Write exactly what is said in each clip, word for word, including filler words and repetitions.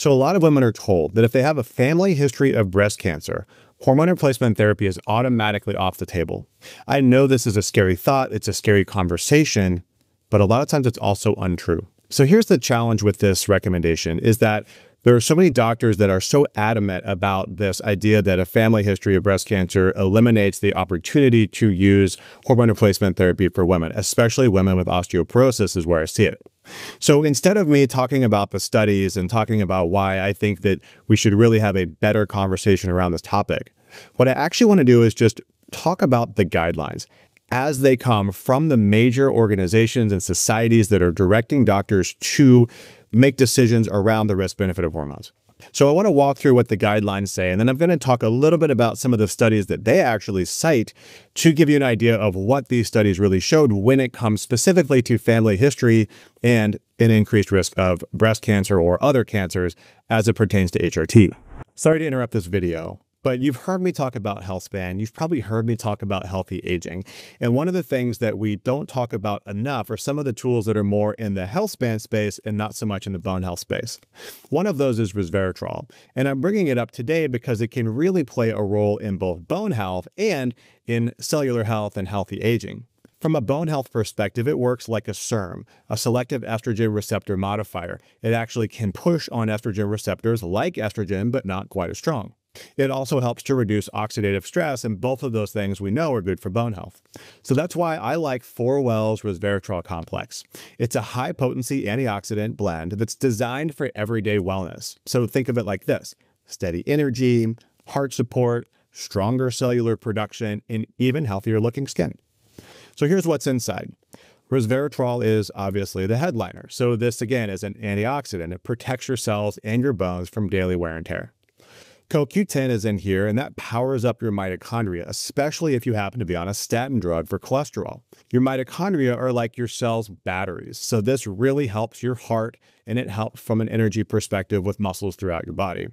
So a lot of women are told that if they have a family history of breast cancer, hormone replacement therapy is automatically off the table. I know this is a scary thought, it's a scary conversation, but a lot of times it's also untrue. So here's the challenge with this recommendation is that there are so many doctors that are so adamant about this idea that a family history of breast cancer eliminates the opportunity to use hormone replacement therapy for women, especially women with osteoporosis is where I see it. So instead of me talking about the studies and talking about why I think that we should really have a better conversation around this topic, what I actually want to do is just talk about the guidelines as they come from the major organizations and societies that are directing doctors to make decisions around the risk-benefit of hormones. So I want to walk through what the guidelines say, and then I'm going to talk a little bit about some of the studies that they actually cite to give you an idea of what these studies really showed when it comes specifically to family history and an increased risk of breast cancer or other cancers as it pertains to H R T. Sorry to interrupt this video, but you've heard me talk about health span. You've probably heard me talk about healthy aging. And one of the things that we don't talk about enough are some of the tools that are more in the health span space and not so much in the bone health space. One of those is resveratrol. And I'm bringing it up today because it can really play a role in both bone health and in cellular health and healthy aging. From a bone health perspective, it works like a SERM, a selective estrogen receptor modifier. It actually can push on estrogen receptors like estrogen, but not quite as strong. It also helps to reduce oxidative stress, and both of those things we know are good for bone health. So that's why I like four Well's Resveratrol Complex. It's a high-potency antioxidant blend that's designed for everyday wellness. So think of it like this: steady energy, heart support, stronger cellular production, and even healthier-looking skin. So here's what's inside. Resveratrol is obviously the headliner. So this, again, is an antioxidant. It protects your cells and your bones from daily wear and tear. Co Q ten is in here, and that powers up your mitochondria, especially if you happen to be on a statin drug for cholesterol. Your mitochondria are like your cell's batteries, so this really helps your heart, and it helps from an energy perspective with muscles throughout your body.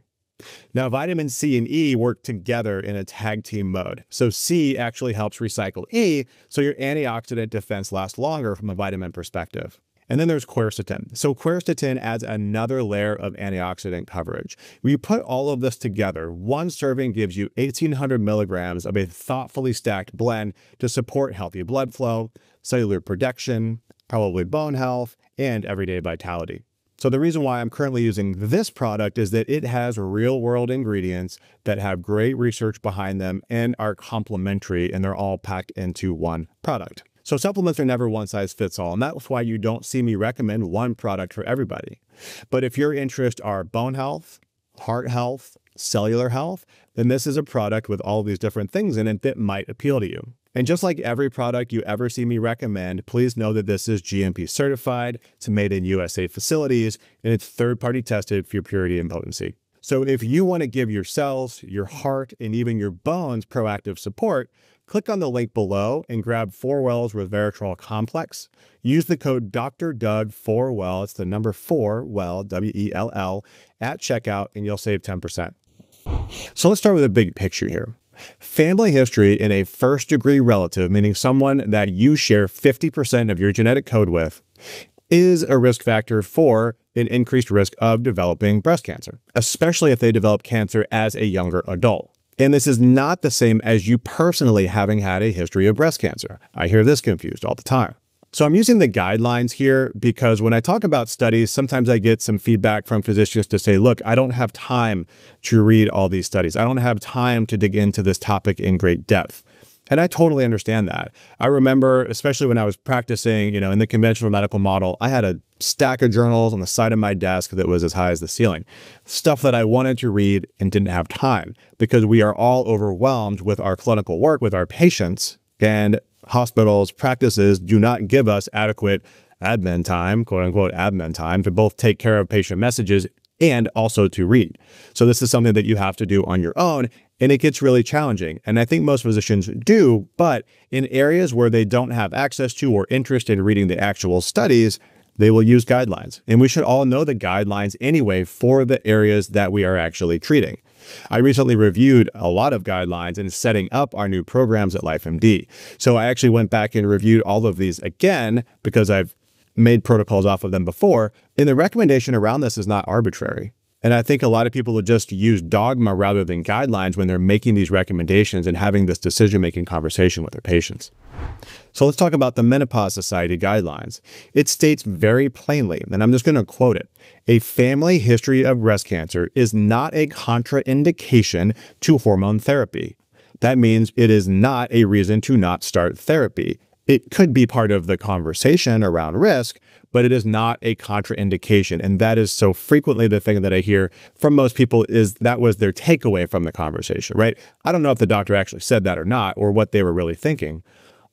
Now, vitamin C and E work together in a tag team mode. So C actually helps recycle E, so your antioxidant defense lasts longer from a vitamin perspective. And then there's quercetin. So quercetin adds another layer of antioxidant coverage. When you put all of this together, one serving gives you eighteen hundred milligrams of a thoughtfully stacked blend to support healthy blood flow, cellular protection, probably bone health, and everyday vitality. So the reason why I'm currently using this product is that it has real-world ingredients that have great research behind them and are complementary, and they're all packed into one product. So supplements are never one size fits all, and that's why you don't see me recommend one product for everybody. But if your interests are bone health, heart health, cellular health, then this is a product with all these different things in it that might appeal to you. And just like every product you ever see me recommend, please know that this is G M P certified, it's made in U S A facilities, and it's third-party tested for purity and potency. So if you want to give your cells, your heart, and even your bones proactive support, click on the link below and grab four Well's Resveratrol Complex. Use the code Doctor Doug four Well, it's the number four Well, W E L L, at checkout, and you'll save ten percent. So let's start with a big picture here. Family history in a first-degree relative, meaning someone that you share fifty percent of your genetic code with, is a risk factor for an increased risk of developing breast cancer, especially if they develop cancer as a younger adult. And this is not the same as you personally having had a history of breast cancer. I hear this confused all the time. So I'm using the guidelines here because when I talk about studies, sometimes I get some feedback from physicians to say, look, I don't have time to read all these studies. I don't have time to dig into this topic in great depth. And I totally understand that. I remember, especially when I was practicing, you know, in the conventional medical model, I had a stack of journals on the side of my desk that was as high as the ceiling. Stuff that I wanted to read and didn't have time because we are all overwhelmed with our clinical work, with our patients, and hospitals, practices do not give us adequate admin time, quote unquote admin time, to both take care of patient messages and also to read. So this is something that you have to do on your own, and it gets really challenging. And I think most physicians do, but in areas where they don't have access to or interest in reading the actual studies, they will use guidelines. And we should all know the guidelines anyway for the areas that we are actually treating. I recently reviewed a lot of guidelines in setting up our new programs at LifeMD. So I actually went back and reviewed all of these again because I've made protocols off of them before, and the recommendation around this is not arbitrary. And I think a lot of people will just use dogma rather than guidelines when they're making these recommendations and having this decision-making conversation with their patients. So let's talk about the Menopause Society guidelines. It states very plainly, and I'm just going to quote it, "A family history of breast cancer is not a contraindication to hormone therapy. That means it is not a reason to not start therapy. It could be part of the conversation around risk, but it is not a contraindication." And that is so frequently the thing that I hear from most people, is that was their takeaway from the conversation, right? I don't know if the doctor actually said that or not, or what they were really thinking.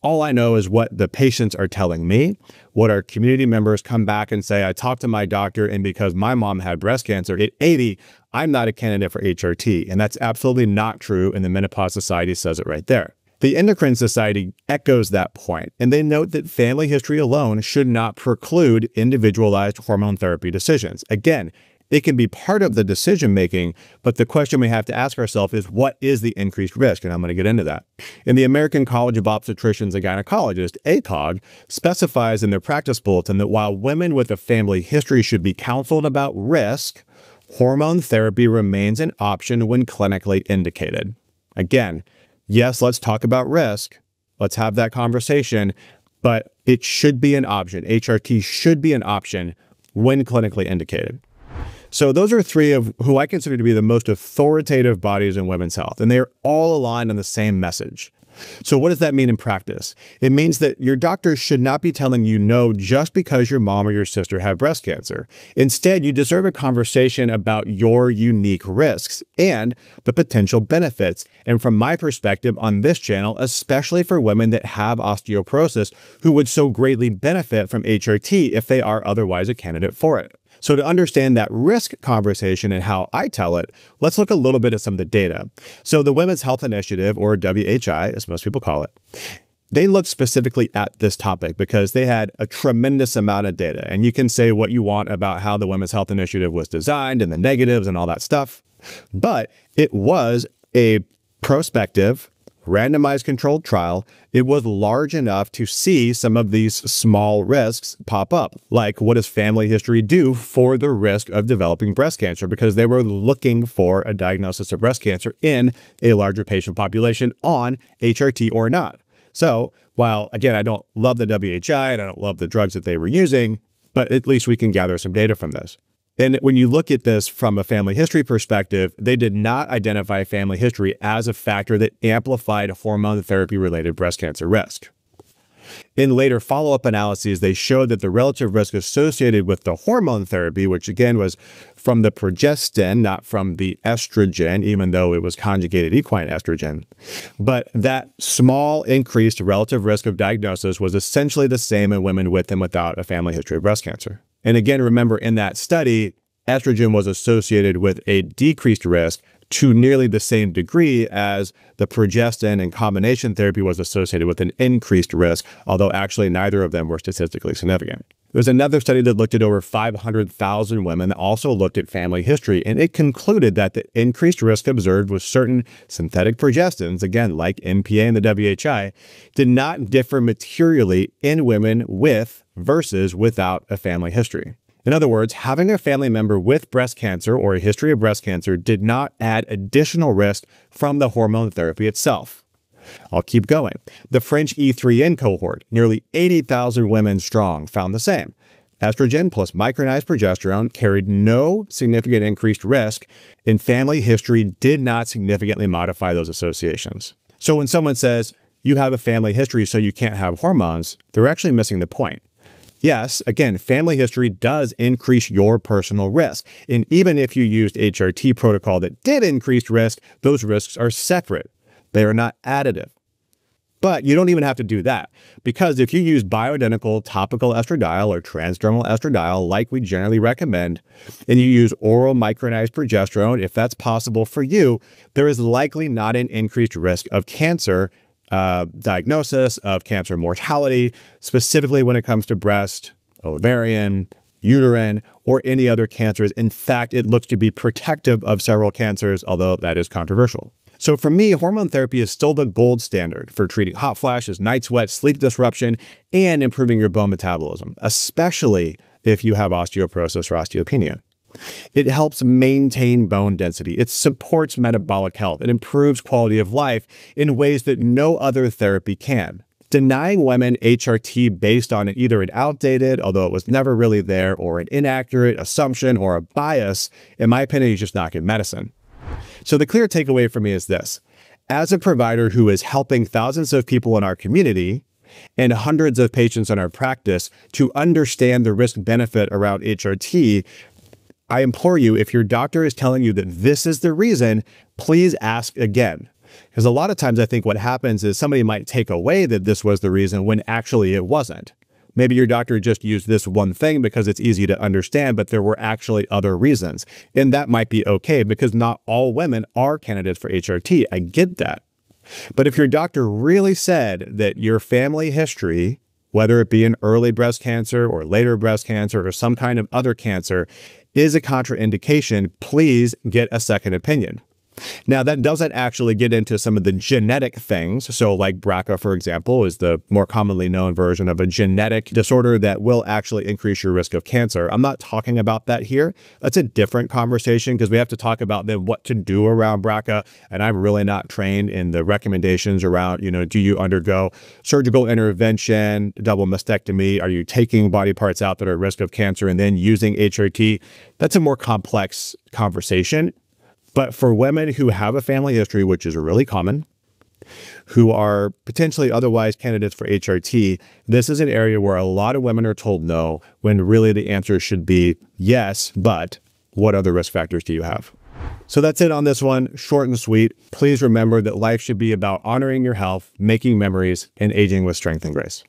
All I know is what the patients are telling me, what our community members come back and say. I talked to my doctor, and because my mom had breast cancer at eighty, I'm not a candidate for H R T. And that's absolutely not true. And the Menopause Society says it right there. The Endocrine Society echoes that point, and they note that family history alone should not preclude individualized hormone therapy decisions. Again, it can be part of the decision-making, but the question we have to ask ourselves is, what is the increased risk? And I'm going to get into that. And the American College of Obstetricians and Gynecologists, A C O G, specifies in their practice bulletin that while women with a family history should be counseled about risk, hormone therapy remains an option when clinically indicated. Again, yes, let's talk about risk. Let's have that conversation, but it should be an option. H R T should be an option when clinically indicated. So those are three of who I consider to be the most authoritative bodies in women's health, and they're all aligned on the same message. So what does that mean in practice? It means that your doctor should not be telling you no just because your mom or your sister have breast cancer. Instead, you deserve a conversation about your unique risks and the potential benefits. And from my perspective on this channel, especially for women that have osteoporosis, who would so greatly benefit from H R T if they are otherwise a candidate for it. So to understand that risk conversation and how I tell it, let's look a little bit at some of the data. So the Women's Health Initiative, or W H I, as most people call it, they looked specifically at this topic because they had a tremendous amount of data. And you can say what you want about how the Women's Health Initiative was designed and the negatives and all that stuff, but it was a prospective, randomized controlled trial. It was large enough to see some of these small risks pop up, like what does family history do for the risk of developing breast cancer, because they were looking for a diagnosis of breast cancer in a larger patient population on H R T or not. So while, again, I don't love the W H I and I don't love the drugs that they were using, but at least we can gather some data from this. And when you look at this from a family history perspective, they did not identify family history as a factor that amplified hormone therapy-related breast cancer risk. In later follow-up analyses, they showed that the relative risk associated with the hormone therapy, which again was from the progestin, not from the estrogen, even though it was conjugated equine estrogen, but that small increased relative risk of diagnosis was essentially the same in women with and without a family history of breast cancer. And again, remember, in that study, estrogen was associated with a decreased risk to nearly the same degree as the progestin and combination therapy was associated with an increased risk, although actually neither of them were statistically significant. There's another study that looked at over five hundred thousand women that also looked at family history, and it concluded that the increased risk observed with certain synthetic progestins, again, like M P A and the W H I, did not differ materially in women with versus without a family history. In other words, having a family member with breast cancer or a history of breast cancer did not add additional risk from the hormone therapy itself. I'll keep going. The French E three N cohort, nearly eighty thousand women strong, found the same. Estrogen plus micronized progesterone carried no significant increased risk, and family history did not significantly modify those associations. So when someone says, you have a family history so you can't have hormones, they're actually missing the point. Yes, again, family history does increase your personal risk. And even if you used H R T protocol that did increase risk, those risks are separate. They are not additive. But you don't even have to do that, because if you use bioidentical topical estradiol or transdermal estradiol, like we generally recommend, and you use oral micronized progesterone, if that's possible for you, there is likely not an increased risk of cancer Uh, diagnosis, of cancer mortality, specifically when it comes to breast, ovarian, uterine, or any other cancers. In fact, it looks to be protective of several cancers, although that is controversial. So for me, hormone therapy is still the gold standard for treating hot flashes, night sweats, sleep disruption, and improving your bone metabolism, especially if you have osteoporosis or osteopenia. It helps maintain bone density. It supports metabolic health. It improves quality of life in ways that no other therapy can. Denying women H R T based on either an outdated, although it was never really there, or an inaccurate assumption or a bias, in my opinion, is just not good medicine. So the clear takeaway for me is this. As a provider who is helping thousands of people in our community, and hundreds of patients in our practice to understand the risk-benefit around H R T, I implore you, if your doctor is telling you that this is the reason, please ask again. Because a lot of times I think what happens is somebody might take away that this was the reason when actually it wasn't. Maybe your doctor just used this one thing because it's easy to understand, but there were actually other reasons. And that might be okay because not all women are candidates for H R T. I get that. But if your doctor really said that your family history, whether it be an early breast cancer or later breast cancer or some kind of other cancer, is a contraindication, please get a second opinion. Now, that doesn't actually get into some of the genetic things. So like B R C A, for example, is the more commonly known version of a genetic disorder that will actually increase your risk of cancer. I'm not talking about that here. That's a different conversation because we have to talk about then what to do around B R C A. And I'm really not trained in the recommendations around, you know, do you undergo surgical intervention, double mastectomy? Are you taking body parts out that are at risk of cancer and then using H R T? That's a more complex conversation. But for women who have a family history, which is really common, who are potentially otherwise candidates for H R T, this is an area where a lot of women are told no, when really the answer should be yes, but what other risk factors do you have? So that's it on this one, short and sweet. Please remember that life should be about honoring your health, making memories, and aging with strength and grace.